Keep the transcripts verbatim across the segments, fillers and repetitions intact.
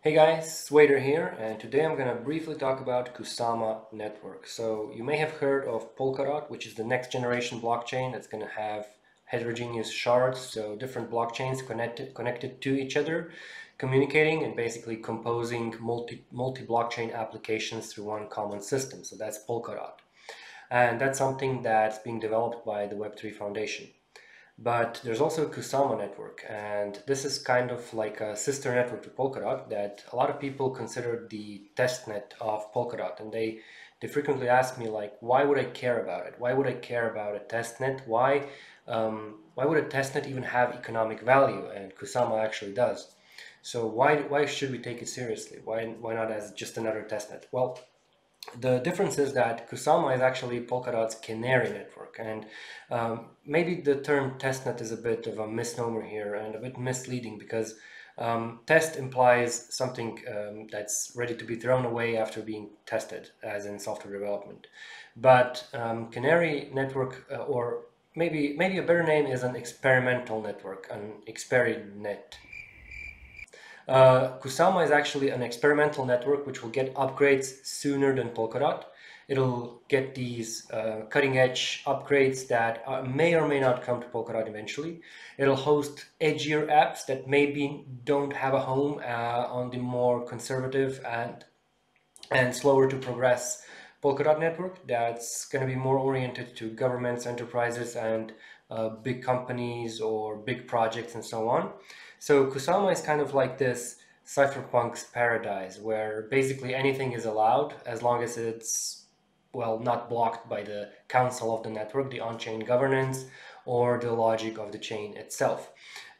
Hey guys, Swader here, and today I'm going to briefly talk about Kusama Network. So you may have heard of Polkadot, which is the next generation blockchain that's going to have heterogeneous shards, so different blockchains connected connected to each other, communicating and basically composing multi multi-blockchain applications through one common system. So that's Polkadot. And that's something that's being developed by the Web three Foundation. But there's also a Kusama network, and this is kind of like a sister network to Polkadot that a lot of people consider the testnet of Polkadot, and they they frequently ask me, like, why would I care about it? Why would I care about a testnet? Why um, why would a testnet even have economic value? And Kusama actually does. So why why should we take it seriously? Why why not as just another testnet? Well, the difference is that Kusama is actually Polkadot's canary network, and um, maybe the term testnet is a bit of a misnomer here and a bit misleading, because um, test implies something um, that's ready to be thrown away after being tested, as in software development. But um, canary network, uh, or maybe maybe a better name is an experimental network, an experiment. Uh, Kusama is actually an experimental network which will get upgrades sooner than Polkadot. It'll get these uh, cutting-edge upgrades that uh, may or may not come to Polkadot eventually. It'll host edgier apps that maybe don't have a home uh, on the more conservative and, and slower to progress Polkadot network that's going to be more oriented to governments, enterprises, and uh, big companies or big projects and so on. So Kusama is kind of like this cypherpunk's paradise, where basically anything is allowed as long as it's, well, not blocked by the council of the network, the on-chain governance, or the logic of the chain itself.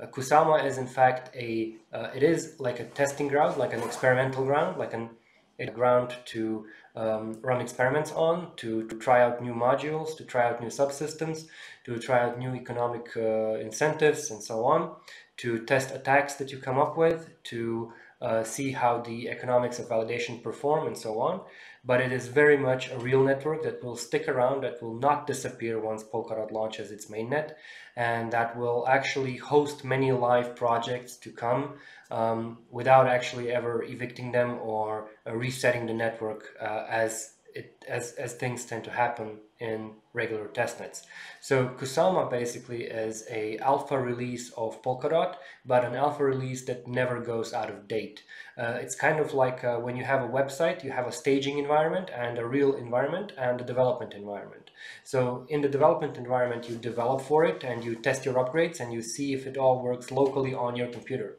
Uh, Kusama is in fact a, uh, it is like a testing ground, like an experimental ground, like an a ground to um, run experiments on, to, to try out new modules, to try out new subsystems, to try out new economic uh, incentives and so on, to test attacks that you come up with, to uh, see how the economics of validation perform and so on. But it is very much a real network that will stick around, that will not disappear once Polkadot launches its mainnet, and that will actually host many live projects to come um, without actually ever evicting them or uh, resetting the network uh, as it as as things tend to happen in regular testnets. So Kusama basically is a alpha release of Polkadot, but an alpha release that never goes out of date. Uh, it's kind of like uh, when you have a website, you have a staging environment and a real environment and a development environment. So in the development environment, you develop for it and you test your upgrades and you see if it all works locally on your computer.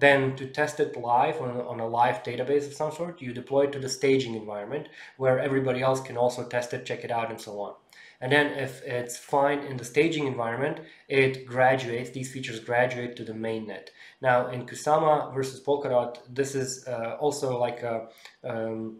Then to test it live on, on a live database of some sort, you deploy it to the staging environment where everybody else can also test it, check it out, and so on. And then if it's fine in the staging environment, it graduates, these features graduate to the mainnet. Now in Kusama versus Polkadot, this is uh, also like a um,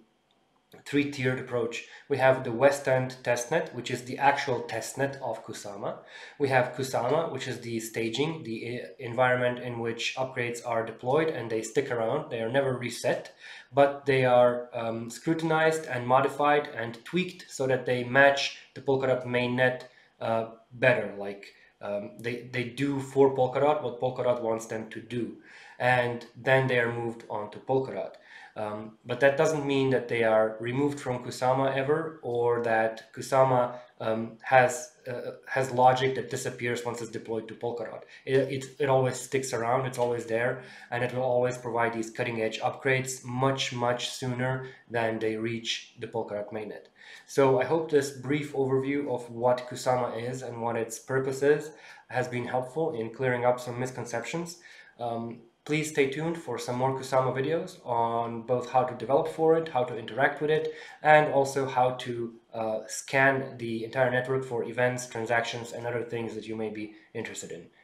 three-tiered approach. We have the West End testnet, which is the actual testnet of Kusama. We have Kusama, which is the staging, the environment in which upgrades are deployed and they stick around. They are never reset, but they are um, scrutinized and modified and tweaked so that they match the Polkadot mainnet uh, better. Like um, they, they do for Polkadot what Polkadot wants them to do. And then they are moved on to Polkadot. Um, but that doesn't mean that they are removed from Kusama ever, or that Kusama um, has uh, has logic that disappears once it's deployed to Polkadot. It, it, it always sticks around, it's always there, and it will always provide these cutting-edge upgrades much, much sooner than they reach the Polkadot mainnet. So I hope this brief overview of what Kusama is and what its purpose is has been helpful in clearing up some misconceptions. Um, Please stay tuned for some more Kusama videos on both how to develop for it, how to interact with it, and also how to uh, scan the entire network for events, transactions, and other things that you may be interested in.